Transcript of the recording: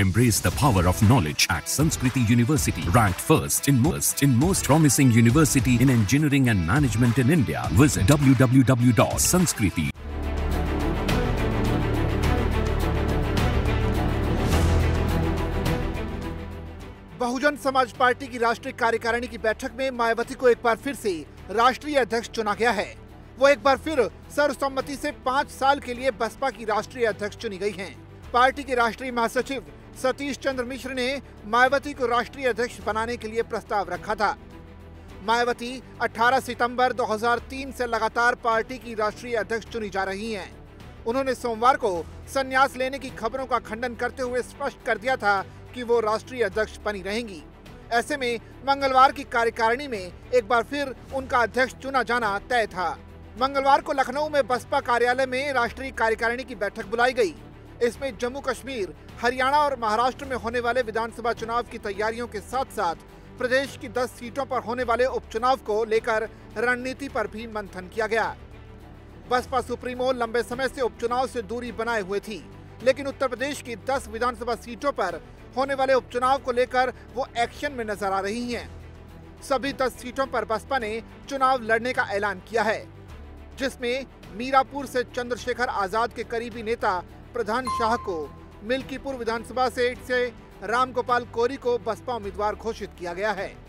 Embrace the power of knowledge at Sanskriti University, ranked first in most promising university in engineering and management in India. Visit www.sanskriti Bahujan Samaj party की राष्ट्रीय कार्यकारिणी की बैठक में मायावती को एक बार फिर से राष्ट्रीय अध्यक्ष चुना गया है। वो एक बार फिर सर्वसम्मति से 5 साल के लिए बसपा की राष्ट्रीय अध्यक्ष चुनी गई हैं। पार्टी के राष्ट्रीय महासचिव सतीश चंद्र मिश्र ने मायावती को राष्ट्रीय अध्यक्ष बनाने के लिए प्रस्ताव रखा था। मायावती 18 सितंबर 2003 से लगातार पार्टी की राष्ट्रीय अध्यक्ष चुनी जा रही हैं। उन्होंने सोमवार को संन्यास लेने की खबरों का खंडन करते हुए स्पष्ट कर दिया था कि वो राष्ट्रीय अध्यक्ष बनी रहेंगी। ऐसे में मंगलवार की कार्यकारिणी में एक बार फिर उनका अध्यक्ष चुना जाना तय था। मंगलवार को लखनऊ में बसपा कार्यालय में राष्ट्रीय कार्यकारिणी की बैठक बुलाई गई। इसमें जम्मू कश्मीर, हरियाणा और महाराष्ट्र में होने वाले विधानसभा चुनाव की तैयारियों के साथ साथ प्रदेश की 10 सीटों पर होने वाले उपचुनाव को लेकर रणनीति पर भी मंथन किया गया। बसपा सुप्रीमो लंबे समय से उपचुनाव से दूरी बनाए हुए थी, लेकिन उत्तर प्रदेश की 10 विधानसभा सीटों पर होने वाले उपचुनाव को लेकर वो एक्शन में नजर आ रही हैं। सभी 10 सीटों पर बसपा ने चुनाव लड़ने का ऐलान किया है, जिसमें मीरापुर से चंद्रशेखर आजाद के करीबी नेता प्रधान शाह को, मिल्कीपुर विधानसभा सीट से रामगोपाल कोरी को बसपा उम्मीदवार घोषित किया गया है।